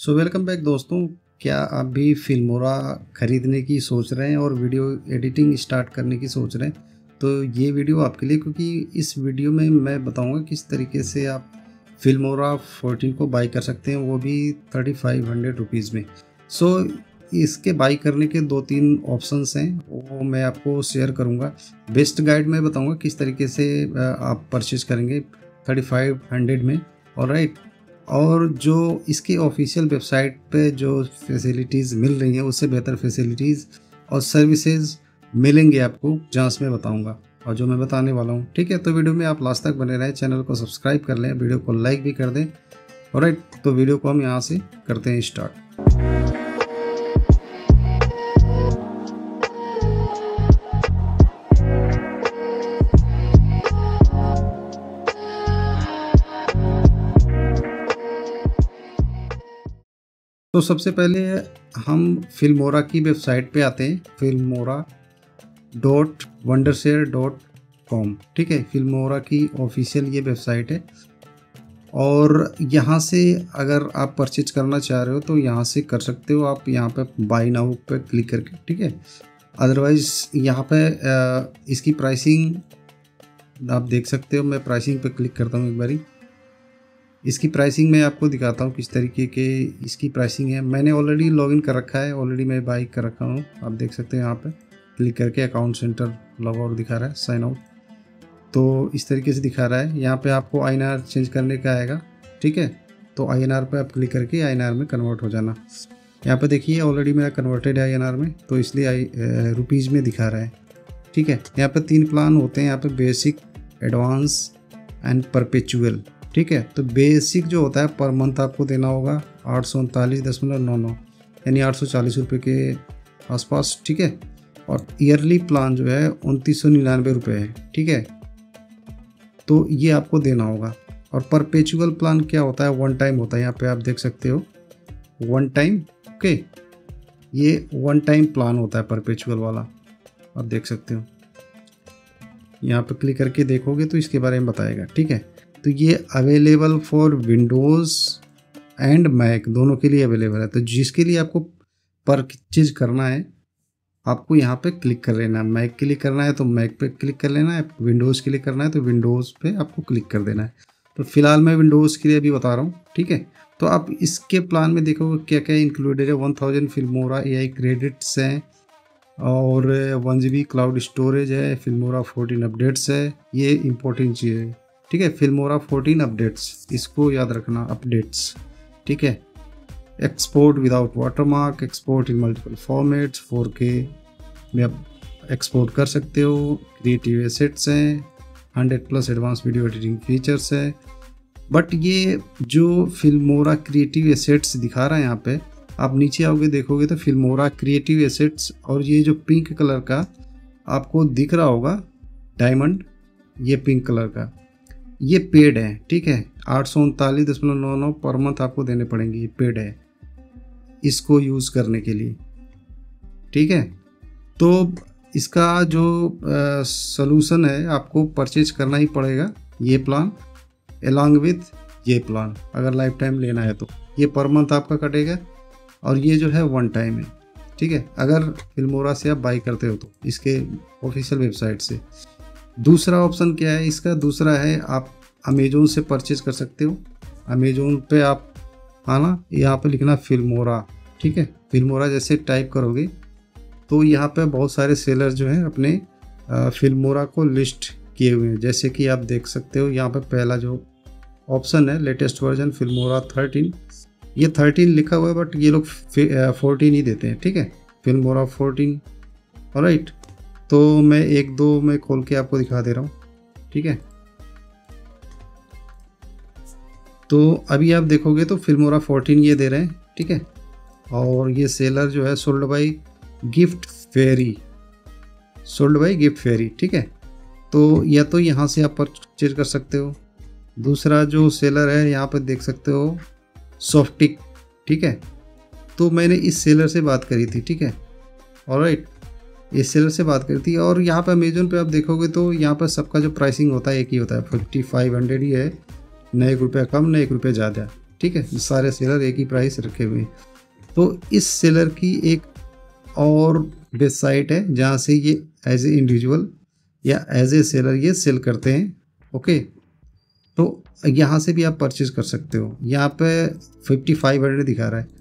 So welcome back दोस्तों, क्या आप भी फिल्मोरा ख़रीदने की सोच रहे हैं और वीडियो एडिटिंग स्टार्ट करने की सोच रहे हैं तो ये वीडियो आपके लिए, क्योंकि इस वीडियो में मैं बताऊंगा किस तरीके से आप फिल्मोरा 14 को बाई कर सकते हैं, वो भी 3500 रुपीज़ में। सो इसके बाई करने के दो तीन ऑप्शंस हैं, वो मैं आपको शेयर करूँगा। बेस्ट गाइड मैं बताऊँगा किस तरीके से आप परचेज़ करेंगे 3500 में। ऑलराइट, और जो इसके ऑफिशियल वेबसाइट पे जो फैसिलिटीज़ मिल रही हैं उससे बेहतर फैसिलिटीज़ और सर्विसेज मिलेंगे आपको, जहाँ मैं बताऊंगा और जो मैं बताने वाला हूँ। ठीक है, तो वीडियो में आप लास्ट तक बने रहें, चैनल को सब्सक्राइब कर लें, वीडियो को लाइक भी कर दें। ऑलराइट, तो वीडियो को हम यहाँ से करते हैं स्टार्ट। तो सबसे पहले हम फिल्मोरा की वेबसाइट पे आते हैं, filmora.wondershare.com। ठीक है, फिल्मोरा की ऑफिशियल ये वेबसाइट है और यहाँ से अगर आप परचेज करना चाह रहे हो तो यहाँ से कर सकते हो। आप यहाँ पे बाई नाउ पे क्लिक करके, ठीक है, अदरवाइज़ यहाँ पे इसकी प्राइसिंग आप देख सकते हो। मैं प्राइसिंग पे क्लिक करता हूँ एक बारी, इसकी प्राइसिंग मैं आपको दिखाता हूँ किस तरीके के इसकी प्राइसिंग है। मैंने ऑलरेडी लॉगिन कर रखा है, ऑलरेडी मैं बाई कर रखा हूँ। आप देख सकते हैं यहाँ पे क्लिक करके अकाउंट सेंटर लॉग आउट दिखा रहा है, साइन आउट, तो इस तरीके से दिखा रहा है। यहाँ पे आपको INR चेंज करने का आएगा, ठीक है, तो INR पर आप क्लिक करके INR में कन्वर्ट हो जाना। यहाँ पर देखिए ऑलरेडी मेरा कन्वर्टेड है INR में, तो इसलिए रुपीज़ में दिखा रहा है। ठीक है, यहाँ पर 3 प्लान होते हैं, यहाँ पर बेसिक, एडवांस एंड परपेचुअल। ठीक है, तो बेसिक जो होता है पर मंथ आपको देना होगा 839.99, यानी 840 रुपये के आसपास। ठीक है, और ईयरली प्लान जो है 2999 रुपये है। ठीक है, तो ये आपको देना होगा। और परपेचुअल प्लान क्या होता है, वन टाइम होता है। यहाँ पे आप देख सकते हो वन टाइम, ओके, ये वन टाइम प्लान होता है परपेचुअल वाला। आप देख सकते हो यहाँ पे क्लिक करके देखोगे तो इसके बारे में बताएगा। ठीक है, तो ये available for Windows and Mac, दोनों के लिए अवेलेबल है। तो जिसके लिए आपको परचेज करना है, आपको यहाँ पे क्लिक कर लेना है। मैक के लिए करना है तो मैक पे क्लिक कर लेना है, विंडोज़ के लिए करना है तो विंडोज़ पे आपको क्लिक कर देना है। तो फिलहाल मैं विंडोज़ के लिए अभी बता रहा हूँ। ठीक है, तो आप इसके प्लान में देखोगे क्या क्या इंक्लूडेड है। 1000 फिल्मोरा AI क्रेडिट्स हैं और 1 GB क्लाउड स्टोरेज है, फिल्मोरा 14 अपडेट्स है, ये इंपॉर्टेंट चीज़ है। ठीक है, फिल्मोरा 14 अपडेट्स, इसको याद रखना, अपडेट्स। ठीक है, export without watermark, export in multiple formats, 4K में आप एक्सपोर्ट कर सकते हो, क्रिएटिव एसेट्स हैं, 100+ एडवांस वीडियो एडिटिंग फीचर्स है। बट ये जो फिल्मोरा क्रिएटिव एसेट्स दिखा रहा है यहाँ पे, आप नीचे आओगे देखोगे तो फिल्मोरा क्रिएटिव एसेट्स, और ये जो पिंक कलर का आपको दिख रहा होगा डायमंड, ये पिंक कलर का, ये पेड है। ठीक है, 839.99 पर मंथ आपको देने पड़ेंगे, ये पेड है इसको यूज़ करने के लिए। ठीक है, तो इसका जो सलूशन है आपको परचेज करना ही पड़ेगा ये प्लान एलॉन्ग विथ ये प्लान, अगर लाइफ टाइम लेना है तो। ये पर मंथ आपका कटेगा और ये जो है वन टाइम है। ठीक है, अगर फिल्मोरा से आप बाई करते हो तो इसके ऑफिशियल वेबसाइट से। दूसरा ऑप्शन क्या है इसका, दूसरा है आप अमेजोन से परचेज कर सकते हो। अमेजोन पे आप आना, यहाँ पे लिखना फिल्मोरा, ठीक है, फिल्मोरा जैसे टाइप करोगे तो यहाँ पे बहुत सारे सेलर जो हैं अपने फिल्मोरा को लिस्ट किए हुए हैं। जैसे कि आप देख सकते हो यहाँ पे पहला जो ऑप्शन है, लेटेस्ट वर्जन फिल्मोरा 13, ये 13 लिखा हुआ है बट ये लोग 14 ही देते हैं। ठीक है, फिल्मोरा 14। ऑलराइट, तो मैं 1-2 में खोल के आपको दिखा दे रहा हूँ। ठीक है, तो अभी आप देखोगे तो फिल्मोरा 14 ये दे रहे हैं। ठीक है, और ये सेलर जो है sold by Gift Ferry, sold by Gift Ferry. ठीक है, तो या तो यहाँ से आप परचेज कर सकते हो। दूसरा जो सेलर है यहाँ पर देख सकते हो सॉफ्टिक। ठीक है, तो मैंने इस सेलर से बात करी थी। ठीक है, ऑलराइट, इस सेलर से बात करती है। और यहाँ पर अमेजोन पे आप देखोगे तो यहाँ पर सबका जो प्राइसिंग होता है एक ही होता है, 5500 ही है, ना 1 रुपया कम ना 1 रुपया ज़्यादा। ठीक है, सारे सेलर एक ही प्राइस रखे हुए हैं। तो इस सेलर की एक और वेबसाइट है जहाँ से ये एज ए इंडिविजुअल या एज ए सेलर ये सेल करते हैं। ओके, तो यहाँ से भी आप परचेज़ कर सकते हो। यहाँ पे 5500 दिखा रहा है।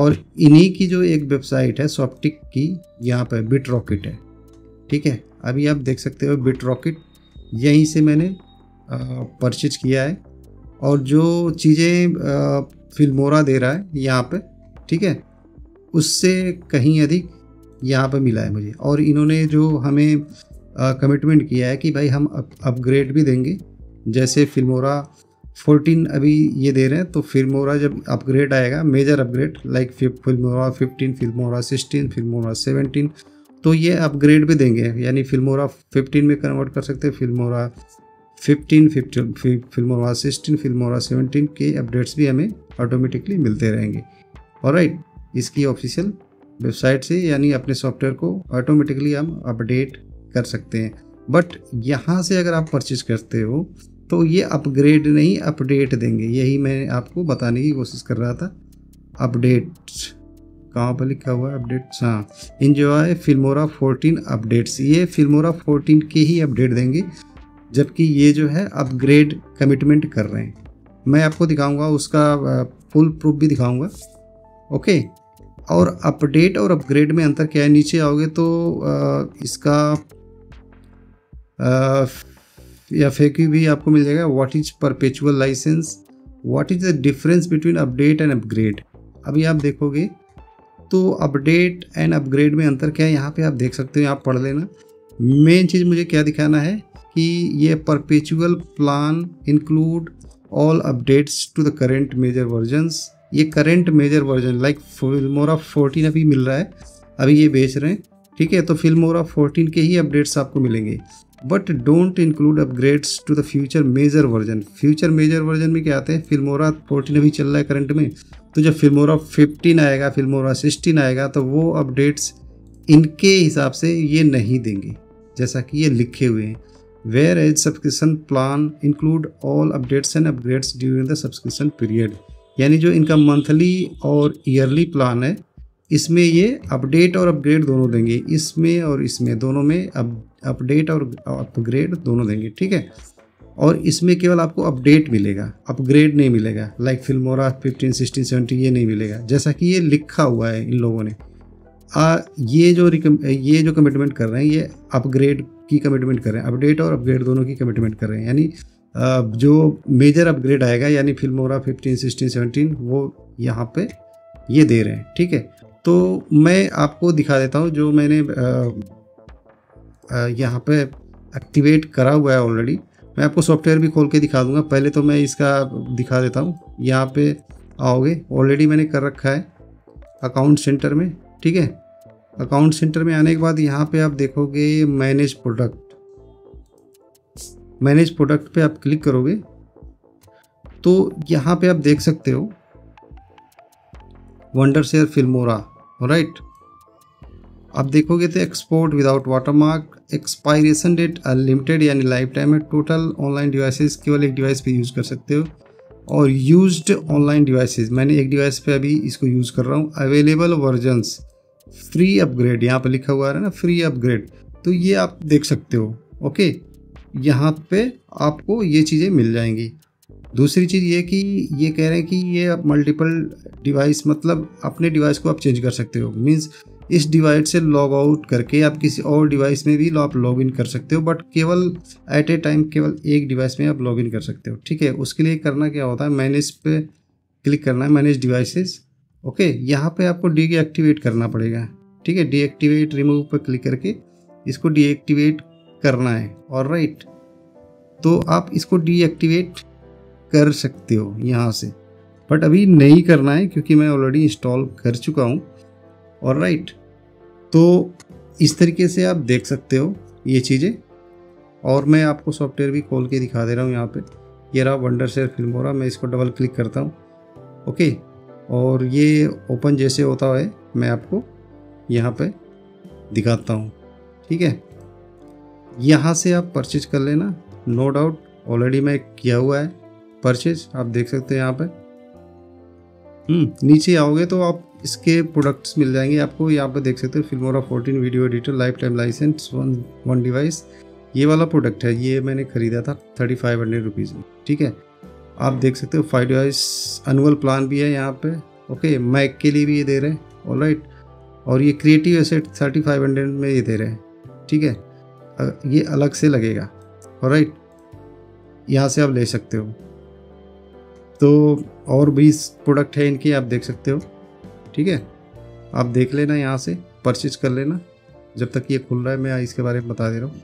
और इन्हीं की जो एक वेबसाइट है सॉफ्टिक की, यहाँ पे बिट रॉकेट है। ठीक है, अभी आप देख सकते हो बिट रॉकेट, यहीं से मैंने परचेज किया है। और जो चीज़ें फिल्मोरा दे रहा है यहाँ पे, ठीक है, उससे कहीं अधिक यहाँ पे मिला है मुझे। और इन्होंने जो हमें कमिटमेंट किया है कि भाई हम अपग्रेड भी देंगे, जैसे फिल्मोरा 14 अभी ये दे रहे हैं, तो फिल्मोरा जब अपग्रेड आएगा, major upgrade like Filmora 15, Filmora 16, Filmora 17, तो ये अपग्रेड भी देंगे। यानी फिल्मोरा 15 में कन्वर्ट कर सकते हैं, फिल्मोरा 15, फिल्मोरा 16, फिल्मोरा 17 के अपडेट्स भी हमें ऑटोमेटिकली मिलते रहेंगे। ऑलराइट, इसकी ऑफिशियल वेबसाइट से यानी अपने सॉफ्टवेयर को ऑटोमेटिकली हम अपडेट कर सकते हैं। बट यहाँ से अगर आप परचेज करते हो तो ये अपग्रेड नहीं, अपडेट देंगे। यही मैं आपको बताने की कोशिश कर रहा था। अपडेट कहाँ पर लिखा हुआ है? अपडेट्स, हाँ, एंजॉय फिल्मोरा 14 अपडेट्स। ये फिल्मोरा 14 के ही अपडेट देंगे, जबकि ये जो है अपग्रेड कमिटमेंट कर रहे हैं। मैं आपको दिखाऊंगा, उसका फुल प्रूफ भी दिखाऊंगा। ओके, और अपडेट और अपग्रेड में अंतर क्या है? नीचे आओगे तो इसका या FAQ भी आपको मिल जाएगा। What is perpetual license, what is the difference between update and upgrade. अभी आप देखोगे तो अपडेट एंड अपग्रेड में अंतर क्या है, यहाँ पे आप देख सकते हो। आप पढ़ लेना। मेन चीज़ मुझे क्या दिखाना है कि ये perpetual plan include all updates to the current major versions. ये current major version like Filmora 14 अभी मिल रहा है, अभी ये बेच रहे हैं, ठीक है, तो फिल्मोरा 14 के ही अपडेट्स आपको मिलेंगे। But don't include upgrades to the future major version. Future major version में क्या आते हैं? फिल्मोरा 14 अभी चल रहा है करंट में, तो जब फिल्मोरा 15 आएगा, फिल्मोरा 16 आएगा, तो वो अपडेट्स इनके हिसाब से ये नहीं देंगे, जैसा कि ये लिखे हुए हैं। Whereas subscription plan include all updates and upgrades during the subscription period. यानी जो इनका मंथली और ईयरली प्लान है, इसमें ये अपडेट और अपग्रेड दोनों देंगे। इसमें और इसमें दोनों में अपडेट और अपग्रेड दोनों देंगे, ठीक है। और इसमें केवल आपको अपडेट मिलेगा, अपग्रेड नहीं मिलेगा। लाइक फिल्मोरा 15, 16, 17 ये नहीं मिलेगा, जैसा कि ये लिखा हुआ है इन लोगों ने। ये जो कमिटमेंट कर रहे हैं, ये अपग्रेड की कमिटमेंट कर रहे हैं, अपडेट और अपग्रेड दोनों की कमिटमेंट कर रहे हैं। यानी जो मेजर अपग्रेड आएगा, यानी फिल्मोरा 15, 16, 17 वो यहाँ पे ये दे रहे हैं, ठीक है। तो मैं आपको दिखा देता हूँ जो मैंने यहाँ पे एक्टिवेट करा हुआ है ऑलरेडी। मैं आपको सॉफ्टवेयर भी खोल के दिखा दूँगा, पहले तो मैं इसका दिखा देता हूँ। यहाँ पे आओगे, ऑलरेडी मैंने कर रखा है अकाउंट सेंटर में, ठीक है। अकाउंट सेंटर में आने के बाद यहाँ पे आप देखोगे मैनेज प्रोडक्ट। मैनेज प्रोडक्ट पे आप क्लिक करोगे तो यहाँ पे आप देख सकते हो वंडरशेयर फिल्मोरा, राइट। आप देखोगे तो export without watermark, expiration date unlimited यानी लाइफ टाइम है। टोटल ऑनलाइन डिवाइसेस केवल एक डिवाइस पे यूज़ कर सकते हो। और यूज्ड ऑनलाइन डिवाइसेस, मैंने एक डिवाइस पे अभी इसको यूज़ कर रहा हूँ। अवेलेबल वर्जन्स, फ्री अपग्रेड, यहाँ पे लिखा हुआ है ना, फ्री अपग्रेड, तो ये आप देख सकते हो। ओके, यहाँ पे आपको ये चीज़ें मिल जाएंगी। दूसरी चीज़ ये कि ये कह रहे हैं कि ये आप मल्टीपल डिवाइस, मतलब अपने डिवाइस को आप चेंज कर सकते हो। मीन्स इस डिवाइस से लॉग आउट करके आप किसी और डिवाइस में भी आप लॉग इन कर सकते हो, बट केवल एट ए टाइम केवल एक डिवाइस में आप लॉग इन कर सकते हो, ठीक है। उसके लिए करना क्या होता है, मैनेज पे क्लिक करना है, मैनेज डिवाइसेस। ओके, यहाँ पे आपको डीएक्टिवेट करना पड़ेगा, ठीक है। डीएक्टिवेट रिमूव पर क्लिक करके इसको डीएक्टिवेट करना है। ऑलराइट, तो आप इसको डीएक्टिवेट कर सकते हो यहाँ से, बट अभी नहीं करना है क्योंकि मैं ऑलरेडी इंस्टॉल कर चुका हूँ। ऑलराइट, तो इस तरीके से आप देख सकते हो ये चीज़ें। और मैं आपको सॉफ्टवेयर भी खोल के दिखा दे रहा हूँ। यहाँ पे ये रहा वंडरशेयर फिल्मोरा, मैं इसको डबल क्लिक करता हूँ, ओके। और ये ओपन जैसे होता है मैं आपको यहाँ पे दिखाता हूँ, ठीक है। यहाँ से आप परचेज कर लेना, नो डाउट। ऑलरेडी मैं किया हुआ है परचेज, आप देख सकते हैं यहाँ पे। नीचे आओगे तो आप इसके प्रोडक्ट्स मिल जाएंगे आपको। यहाँ पर देख सकते हो Filmora 14 video editor lifetime license one device, ये वाला प्रोडक्ट है, ये मैंने खरीदा था 3500 रुपीज़ में, ठीक है। आप देख सकते हो 5 डिवाइस एनुअल प्लान भी है यहाँ पे, ओके। मैक के लिए भी ये दे रहे हैं, ऑल राइट। और ये क्रिएटिव एसेट 3500 में ये दे रहे हैं, ठीक है। ये अलग से लगेगा, ऑल राइट, यहाँ से आप ले सकते हो। तो और 20 प्रोडक्ट है इनके, आप देख सकते हो, ठीक है। आप देख लेना, यहाँ से परचेज कर लेना जब तक ये खुल रहा है। मैं इसके बारे में बता दे रहा हूँ।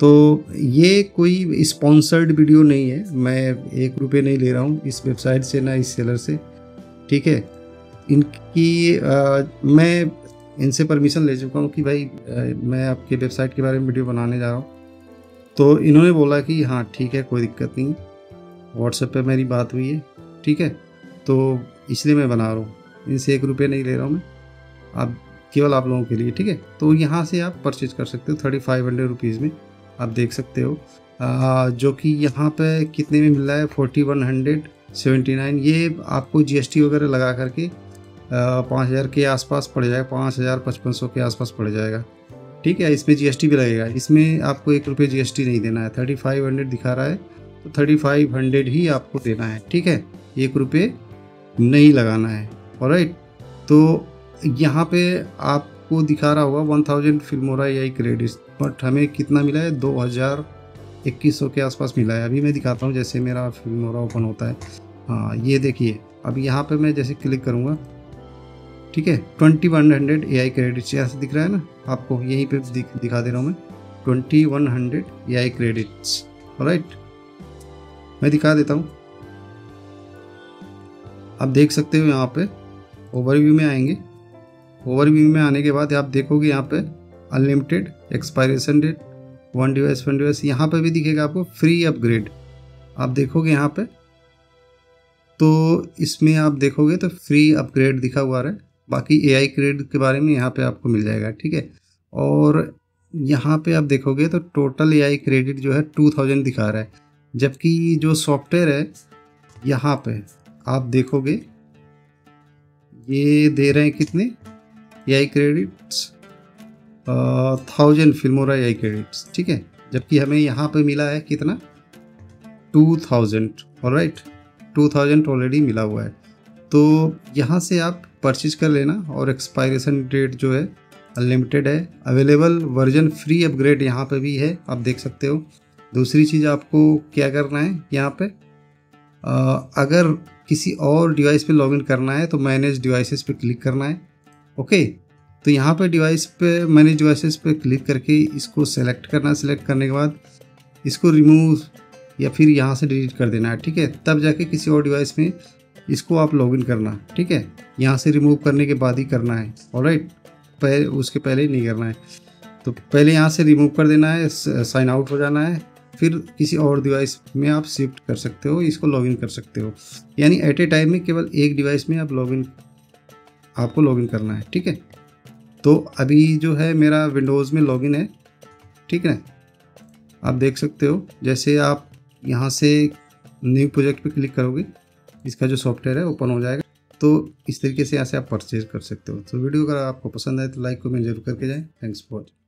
तो ये कोई स्पॉन्सर्ड वीडियो नहीं है, मैं 1 रुपये नहीं ले रहा हूँ इस वेबसाइट से ना इस सेलर से, ठीक है। इनकी मैं इनसे परमिशन ले चुका हूँ कि भाई मैं आपके वेबसाइट के बारे में वीडियो बनाने जा रहा हूँ। तो इन्होंने बोला कि हाँ ठीक है, कोई दिक्कत नहीं। व्हाट्सएप पे मेरी बात हुई है, ठीक है, तो इसलिए मैं बना रहा हूँ, इनसे 1 रुपये नहीं ले रहा हूँ मैं, आप केवल आप लोगों के लिए, ठीक है। तो यहाँ से आप परचेज कर सकते हो 3500 रुपीज़ में, आप देख सकते हो। जो कि यहाँ पे कितने में मिल रहा है, 4179। ये आपको GST वगैरह लगा करके 5000 के आसपास पड़ जाएगा, 5500 के आसपास पड़ जाएगा, ठीक है। इसमें GST भी लगेगा, इसमें आपको 1 रुपये GST नहीं देना है। 3500 दिखा रहा है तो 3500 ही आपको देना है, ठीक है, 1 रुपये नहीं लगाना है, ऑलराइट। तो यहाँ पे आपको दिखा रहा होगा 1000 फिल्मोरा AI क्रेडिट्स, बट हमें कितना मिला है, 2100 के आसपास मिला है। अभी मैं दिखाता हूँ जैसे मेरा फिल्मोरा ओपन होता है। हाँ ये देखिए, अब यहाँ पे मैं जैसे क्लिक करूँगा, ठीक है, 2100 AI क्रेडिट्स यहाँ से दिख रहा है ना आपको, यहीं पे दिखा दे रहा हूँ मैं, 2100 AI क्रेडिट्स, ऑलराइट। मैं दिखा देता हूँ, आप देख सकते हो। यहाँ पे ओवरव्यू में आएंगे, ओवरव्यू में आने के बाद आप देखोगे यहाँ पे unlimited, expiration date, one device, यहाँ पे भी दिखेगा आपको फ्री अपग्रेड, आप देखोगे यहाँ पे। तो इसमें आप देखोगे तो फ्री अपग्रेड दिखा हुआ रहा है, बाकी AI क्रेड के बारे में यहाँ पे आपको मिल जाएगा, ठीक है। और यहाँ पे आप देखोगे तो टोटल AI क्रेडिट जो है 2000 दिखा रहा है, जबकि जो सॉफ्टवेयर है यहाँ पे आप देखोगे ये दे रहे हैं कितने AI credits, 1000 Filmora AI credits, ठीक है, जबकि हमें यहाँ पे मिला है कितना, 2000, ऑलराइट, 2000 ऑलरेडी मिला हुआ है। तो यहाँ से आप परचेज कर लेना। और एक्सपायरेशन डेट जो है अनलिमिटेड है, अवेलेबल वर्जन फ्री अपग्रेड यहाँ पे भी है, आप देख सकते हो। दूसरी चीज़ आपको क्या करना है, यहाँ पे अगर किसी और डिवाइस पे लॉगिन करना है तो मैनेज डिवाइसेस पे क्लिक करना है, ओके। तो यहाँ पे डिवाइस पे, मैनेज डिवाइसेस पे क्लिक करके इसको सेलेक्ट करना है। सेलेक्ट करने के बाद इसको रिमूव या फिर यहाँ से डिलीट कर देना है, ठीक है। तब जाके किसी और डिवाइस में इसको आप लॉगिन करना, ठीक है। यहाँ से रिमूव करने के बाद ही करना है, ऑलराइट, पहले उसके पहले नहीं करना है। तो पहले यहाँ से रिमूव कर देना है, साइन आउट हो जाना है, फिर किसी और डिवाइस में आप शिफ्ट कर सकते हो, इसको लॉगिन कर सकते हो। यानी एट ए टाइम में केवल एक डिवाइस में आप आपको लॉगिन करना है, ठीक है। तो अभी जो है मेरा विंडोज़ में लॉगिन है, ठीक है, आप देख सकते हो। जैसे आप यहाँ से न्यू प्रोजेक्ट पे क्लिक करोगे, इसका जो सॉफ्टवेयर है ओपन हो जाएगा। तो इस तरीके से यहाँ से आप परचेज कर सकते हो। तो वीडियो अगर आपको पसंद आए तो लाइक कमेंट जरूर करके जाएं। Thanks for